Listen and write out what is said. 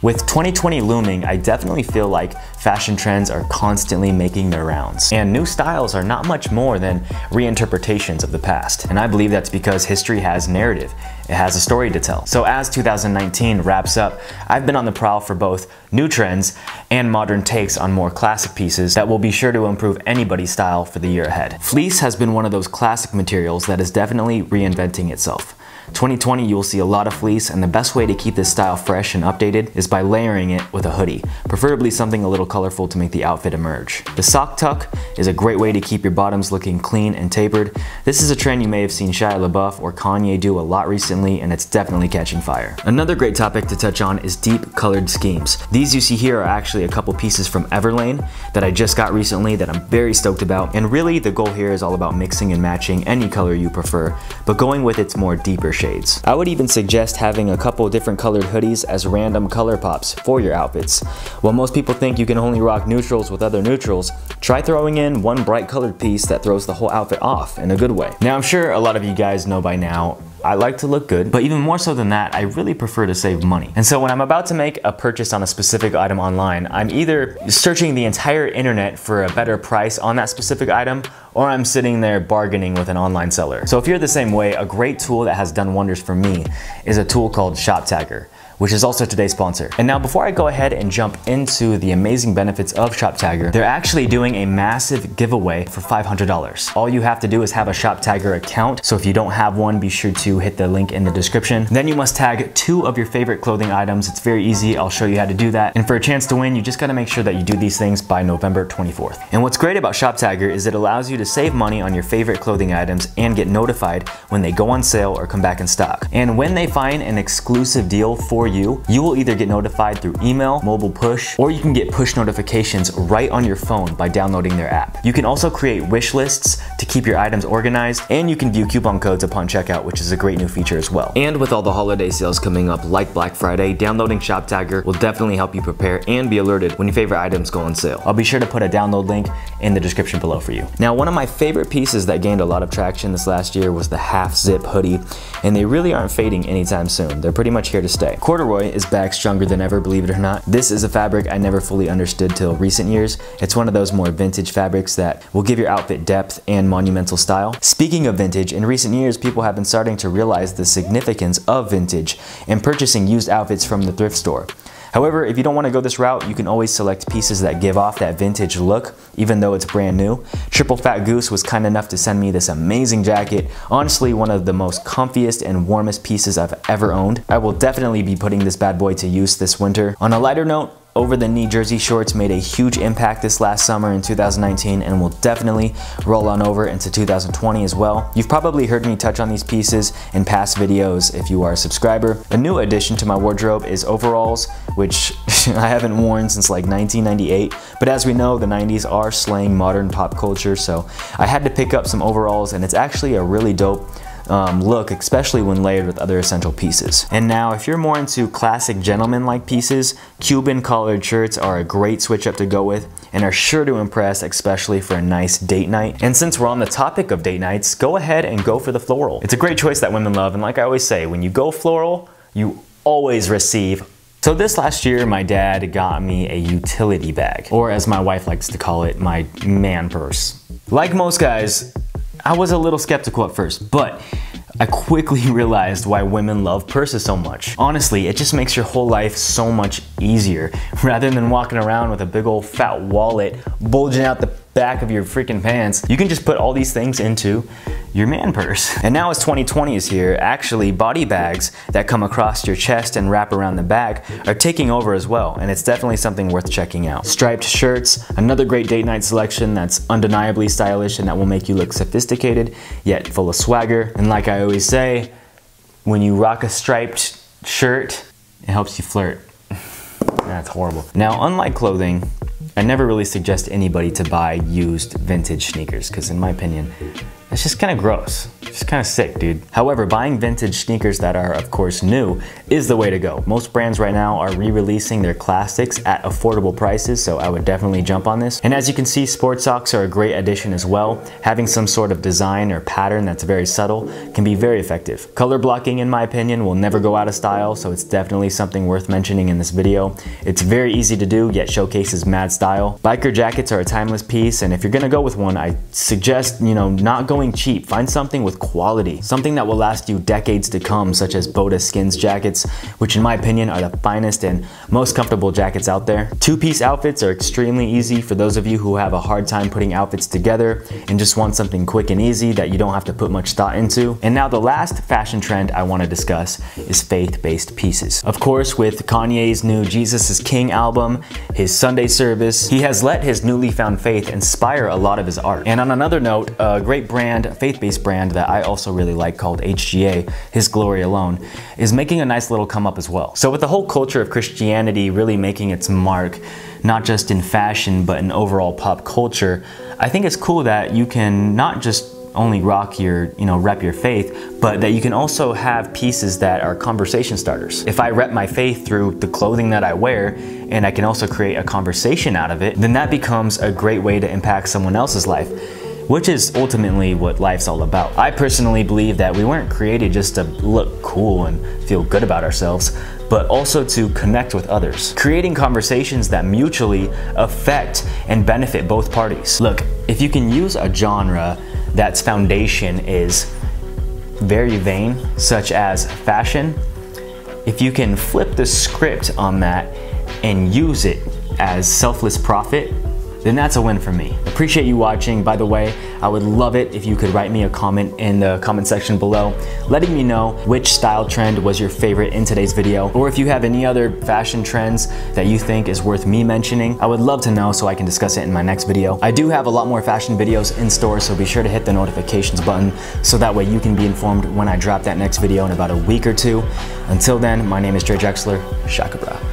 With 2020 looming, I definitely feel like fashion trends are constantly making their rounds, and new styles are not much more than reinterpretations of the past. And I believe that's because history has narrative, it has a story to tell. So as 2019 wraps up, I've been on the prowl for both new trends and modern takes on more classic pieces that will be sure to improve anybody's style for the year ahead. Fleece has been one of those classic materials that is definitely reinventing itself. 2020, you will see a lot of fleece, and the best way to keep this style fresh and updated is by layering it with a hoodie, preferably something a little colorful to make the outfit emerge. The sock tuck is a great way to keep your bottoms looking clean and tapered. This is a trend you may have seen Shia LaBeouf or Kanye do a lot recently, and it's definitely catching fire. Another great topic to touch on is deep colored schemes. These you see here are actually a couple pieces from Everlane that I just got recently that I'm very stoked about, and really the goal here is all about mixing and matching any color you prefer, but going with its more deeper shades. I would even suggest having a couple different colored hoodies as random color pops for your outfits. While most people think you can only rock neutrals with other neutrals, try throwing in one bright colored piece that throws the whole outfit off in a good way. Now, I'm sure a lot of you guys know by now, I like to look good, but even more so than that, I really prefer to save money. And so when I'm about to make a purchase on a specific item online, I'm either searching the entire internet for a better price on that specific item, or I'm sitting there bargaining with an online seller. So if you're the same way, a great tool that has done wonders for me is a tool called Shoptagr, which is also today's sponsor. And now, before I go ahead and jump into the amazing benefits of Shoptagr, they're actually doing a massive giveaway for $500. All you have to do is have a Shoptagr account. So if you don't have one, be sure to hit the link in the description. Then you must tag 2 of your favorite clothing items. It's very easy. I'll show you how to do that. And for a chance to win, you just gotta make sure that you do these things by November 24th. And what's great about Shoptagr is it allows you to save money on your favorite clothing items and get notified when they go on sale or come back in stock. And when they find an exclusive deal for you will either get notified through email, mobile push, or you can get push notifications right on your phone by downloading their app. You can also create wish lists to keep your items organized, and you can view coupon codes upon checkout, which is a great new feature as well. And with all the holiday sales coming up, like Black Friday, downloading Shoptagr will definitely help you prepare and be alerted when your favorite items go on sale. I'll be sure to put a download link in the description below for you. Now, one of my favorite pieces that gained a lot of traction this last year was the half zip hoodie, and they really aren't fading anytime soon. They're pretty much here to stay. Corduroy is back stronger than ever, believe it or not. This is a fabric I never fully understood till recent years. It's one of those more vintage fabrics that will give your outfit depth and monumental style. Speaking of vintage, in recent years, people have been starting to realize the significance of vintage and purchasing used outfits from the thrift store. However, if you don't want to go this route, you can always select pieces that give off that vintage look, even though it's brand new. Triple Fat Goose was kind enough to send me this amazing jacket, honestly one of the most comfiest and warmest pieces I've ever owned. I will definitely be putting this bad boy to use this winter. On a lighter note, over-the-knee jersey shorts made a huge impact this last summer in 2019 and will definitely roll on over into 2020 as well. You've probably heard me touch on these pieces in past videos if you are a subscriber. A new addition to my wardrobe is overalls, which I haven't worn since like 1998, but as we know, the 90s are slaying modern pop culture, so I had to pick up some overalls, and it's actually a really dope look, especially when layered with other essential pieces. And now, if you're more into classic gentleman-like pieces, Cuban collared shirts are a great switch up to go with and are sure to impress, especially for a nice date night. And since we're on the topic of date nights, go ahead and go for the floral. It's a great choice that women love, and like I always say, when you go floral, you always receive. So this last year, my dad got me a utility bag, or as my wife likes to call it, my man purse. Like most guys, I was a little skeptical at first, but I quickly realized why women love purses so much. Honestly, it just makes your whole life so much easier, rather than walking around with a big old fat wallet bulging out the back of your freaking pants. You can just put all these things into your man purse. And now, as 2020 is here, actually body bags that come across your chest and wrap around the back are taking over as well, and it's definitely something worth checking out. Striped shirts, another great date night selection that's undeniably stylish and that will make you look sophisticated yet full of swagger. And like I always say, when you rock a striped shirt, it helps you flirt. That's horrible. Now, unlike clothing, I never really suggest anybody to buy used vintage sneakers, because in my opinion, that's just kind of gross. It's kind of sick, dude. However, buying vintage sneakers that are, of course, new is the way to go. Most brands right now are re-releasing their classics at affordable prices, so I would definitely jump on this. And as you can see, sports socks are a great addition as well. Having some sort of design or pattern that's very subtle can be very effective. Color blocking, in my opinion, will never go out of style, so it's definitely something worth mentioning in this video. It's very easy to do, yet showcases mad style. Biker jackets are a timeless piece, and if you're gonna go with one, I suggest, not going cheap. Find something with quality, something that will last you decades to come, such as Boda Skins jackets, which in my opinion are the finest and most comfortable jackets out there. Two-piece outfits are extremely easy for those of you who have a hard time putting outfits together and just want something quick and easy that you don't have to put much thought into. And now the last fashion trend I want to discuss is faith-based pieces. Of course, with Kanye's new Jesus is King album, his Sunday service, he has let his newly found faith inspire a lot of his art. And on another note, a great brand, a faith-based brand that I also really like called HGA, His Glory Alone, is making a nice little come up as well. So with the whole culture of Christianity really making its mark, not just in fashion, but in overall pop culture, I think it's cool that you can not just only rock your, rep your faith, but that you can also have pieces that are conversation starters. If I rep my faith through the clothing that I wear, and I can also create a conversation out of it, then that becomes a great way to impact someone else's life, which is ultimately what life's all about. I personally believe that we weren't created just to look cool and feel good about ourselves, but also to connect with others. Creating conversations that mutually affect and benefit both parties. Look, if you can use a genre that's foundation is very vain, such as fashion, if you can flip the script on that and use it as selfless profit, then that's a win for me. Appreciate you watching. By the way, I would love it if you could write me a comment in the comment section below, letting me know which style trend was your favorite in today's video, or if you have any other fashion trends that you think is worth me mentioning. I would love to know so I can discuss it in my next video. I do have a lot more fashion videos in store, so be sure to hit the notifications button so that way you can be informed when I drop that next video in about a week or two. Until then, my name is Dre Drexler, Shakabra.